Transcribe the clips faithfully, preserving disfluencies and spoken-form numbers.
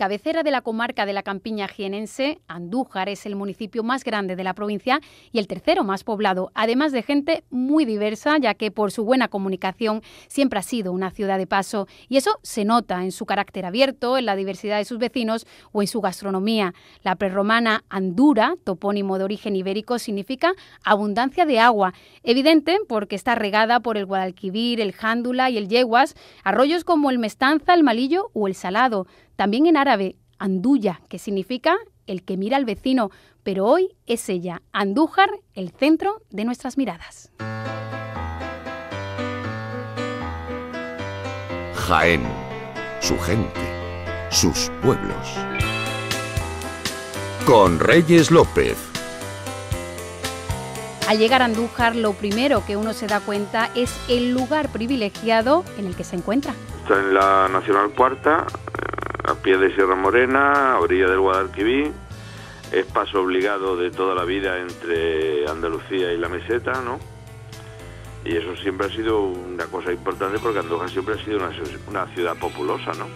Cabecera de la comarca de la Campiña jienense, Andújar es el municipio más grande de la provincia y el tercero más poblado, además de gente muy diversa, ya que por su buena comunicación siempre ha sido una ciudad de paso, y eso se nota en su carácter abierto, en la diversidad de sus vecinos o en su gastronomía. La prerromana Andura, topónimo de origen ibérico, significa abundancia de agua, evidente porque está regada por el Guadalquivir, el Jándula y el Yeguas, arroyos como el Mestanza, el Malillo o el Salado. También en árabe, Anduya, que significa el que mira al vecino, pero hoy es ella, Andújar, el centro de nuestras miradas. Jaén, su gente, sus pueblos. Con Reyes López. Al llegar a Andújar, lo primero que uno se da cuenta es el lugar privilegiado en el que se encuentra. Está en la Nacional Cuarta, a pie de Sierra Morena, a orilla del Guadalquivir. Es paso obligado de toda la vida entre Andalucía y la meseta, ¿no? Y eso siempre ha sido una cosa importante porque Andújar siempre ha sido una, una ciudad populosa, ¿no?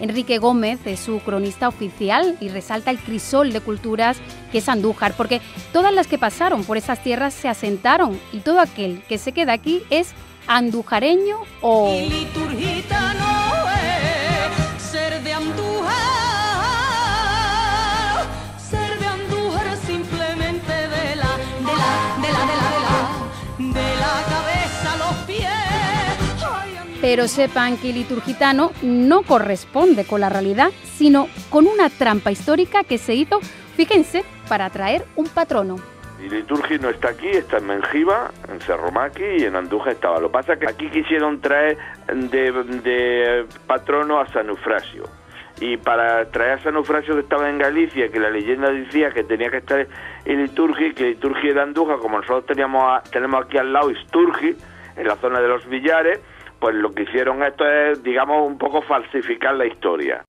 Enrique Gómez es su cronista oficial y resalta el crisol de culturas que es Andújar, porque todas las que pasaron por esas tierras se asentaron y todo aquel que se queda aquí es andujareño o... Y liturgita no es ser de Andújar, ser de Andújar simplemente de la, de la, de la, de la, de la, de la cabeza a los pies. Pero sepan que el liturgitano no corresponde con la realidad, sino con una trampa histórica que se hizo, fíjense, para atraer un patrono. Y Liturgi no está aquí, está en Mengiba, en Cerromaqui y en Andújar estaba. Lo que pasa es que aquí quisieron traer de, de patrono a San Eufrasio. Y para traer a San Eufrasio, que estaba en Galicia, que la leyenda decía que tenía que estar en Liturgi, que Liturgi era Andújar, como nosotros teníamos a, tenemos aquí al lado Isturgi, en la zona de los Villares, pues lo que hicieron esto es, digamos, un poco falsificar la historia.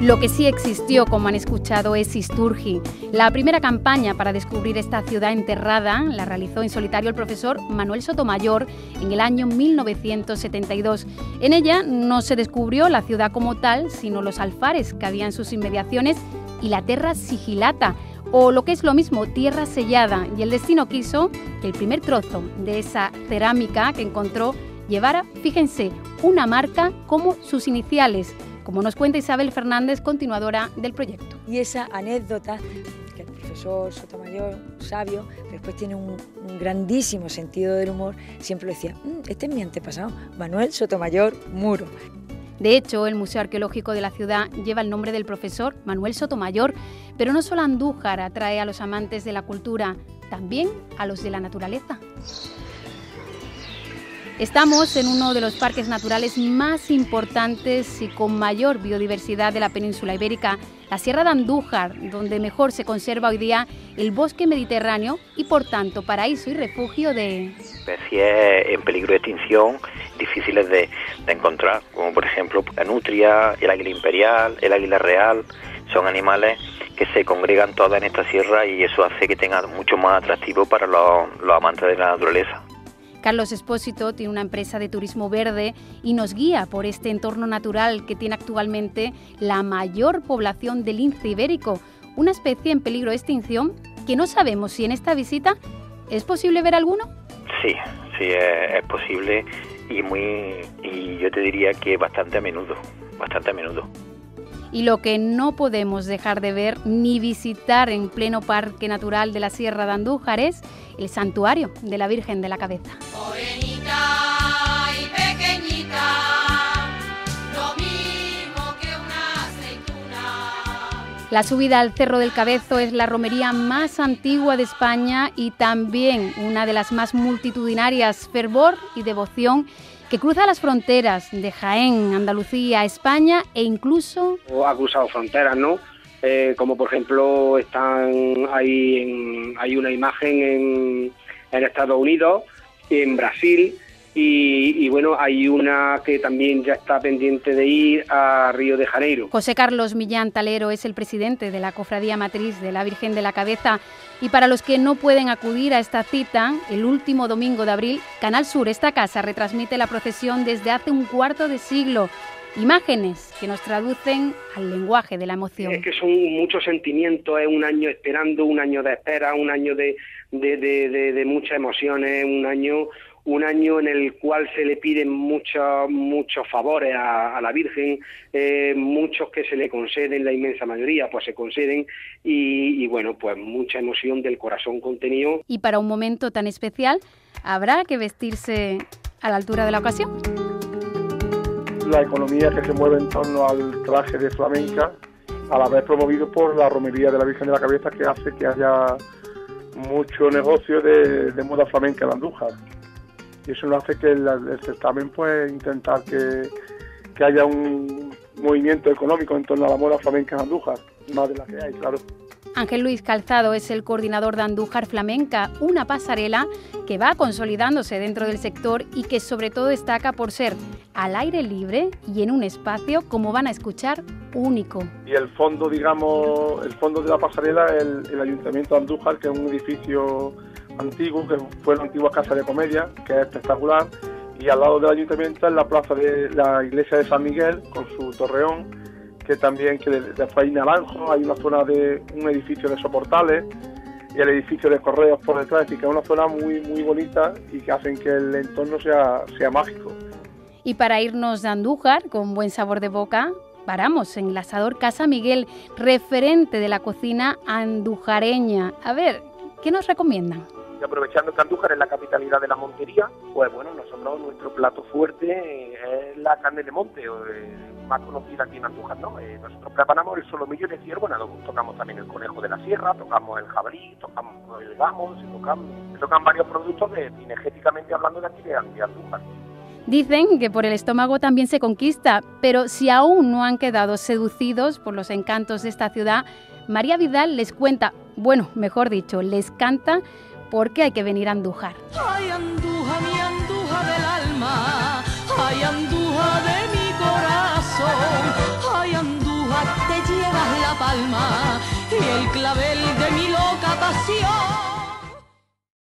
Lo que sí existió, como han escuchado, es Isturgi. La primera campaña para descubrir esta ciudad enterrada la realizó en solitario el profesor Manuel Sotomayor en el año mil novecientos setenta y dos. En ella no se descubrió la ciudad como tal, sino los alfares que había en sus inmediaciones y la tierra sigilata, o lo que es lo mismo, tierra sellada, y el destino quiso que el primer trozo de esa cerámica que encontró llevara, fíjense, una marca como sus iniciales, como nos cuenta Isabel Fernández, continuadora del proyecto. Y esa anécdota, que el profesor Sotomayor, sabio, después tiene un, un grandísimo sentido del humor, siempre lo decía, mmm, este es mi antepasado, Manuel Sotomayor Muro. De hecho, el Museo Arqueológico de la ciudad lleva el nombre del profesor Manuel Sotomayor, pero no solo Andújar atrae a los amantes de la cultura, también a los de la naturaleza. Estamos en uno de los parques naturales más importantes y con mayor biodiversidad de la península ibérica, la Sierra de Andújar, donde mejor se conserva hoy día el bosque mediterráneo y, por tanto, paraíso y refugio de especies en peligro de extinción, difíciles de, de encontrar, como por ejemplo la nutria, el águila imperial, el águila real. Son animales que se congregan todas en esta sierra y eso hace que tenga mucho más atractivo para los, los amantes de la naturaleza. Carlos Espósito tiene una empresa de turismo verde y nos guía por este entorno natural que tiene actualmente la mayor población del lince ibérico, una especie en peligro de extinción que no sabemos si en esta visita es posible ver alguno. Sí, sí, es posible y, muy, y yo te diría que bastante a menudo, bastante a menudo. Y lo que no podemos dejar de ver ni visitar en pleno Parque Natural de la Sierra de Andújar es el Santuario de la Virgen de la Cabeza. Morenita y pequeñita, lo mismo que una aceituna. La subida al Cerro del Cabezo es la romería más antigua de España y también una de las más multitudinarias, fervor y devoción que cruza las fronteras de Jaén, Andalucía, España e incluso... Ha cruzado fronteras, ¿no? Eh, como por ejemplo están ahí en, hay una imagen en, en Estados Unidos, en Brasil y, y bueno, hay una que también ya está pendiente de ir a Río de Janeiro. José Carlos Millán Talero es el presidente de la Cofradía Matriz de la Virgen de la Cabeza. Y para los que no pueden acudir a esta cita, el último domingo de abril, Canal Sur, esta casa, retransmite la procesión desde hace un cuarto de siglo. imágenes que nos traducen al lenguaje de la emoción. Es que son muchos sentimientos, es un año esperando, un año de espera, un año de, de, de, de, de muchas emociones, un año, un año en el cual se le piden muchos muchos favores a, a la Virgen, eh, muchos que se le conceden, la inmensa mayoría pues se conceden, y, y bueno, pues mucha emoción del corazón contenido. Y para un momento tan especial habrá que vestirse a la altura de la ocasión. La economía que se mueve en torno al traje de flamenca, a la vez promovido por la romería de la Virgen de la Cabeza, que hace que haya mucho negocio de, de moda flamenca en Andújar. Y eso nos hace que el, el certamen, pues, intentar que, que haya un movimiento económico en torno a la moda flamenca en Andújar, más de la que hay, claro. Ángel Luis Calzado es el coordinador de Andújar Flamenca, una pasarela que va consolidándose dentro del sector y que sobre todo destaca por ser al aire libre y en un espacio, como van a escuchar, único. Y el fondo, digamos, el fondo de la pasarela es el, el Ayuntamiento de Andújar, que es un edificio antiguo, que fue la antigua Casa de Comedia, que es espectacular, y al lado del Ayuntamiento es la plaza de la iglesia de San Miguel, con su torreón, que también, que después hay naranjos, hay una zona de un edificio de soportales y el edificio de correos por detrás, así que es una zona muy, muy bonita y que hacen que el entorno sea, sea mágico. Y para irnos de Andújar con buen sabor de boca, paramos en el asador Casa Miguel, referente de la cocina andujareña. A ver, ¿qué nos recomiendan? Y aprovechando que Andújar es la capitalidad de la montería, pues bueno, nosotros nuestro plato fuerte es la carne de monte, más conocida aquí en Andújar, ¿no? Eh, nosotros preparamos el solomillo de ciervo, bueno, tocamos también el conejo de la sierra, tocamos el jabalí, tocamos el gamo, se tocan, se tocan varios productos de, cinegéticamente hablando, de aquí de Andújar. Dicen que por el estómago también se conquista, pero si aún no han quedado seducidos por los encantos de esta ciudad, María Vidal les cuenta, bueno, mejor dicho, les canta, porque hay que venir a Andújar. Ay, Andújar, mi Andújar del alma, ay, Andújar de mi corazón, ay, Andújar, te llevas la palma y el clavel de mi loca pasión.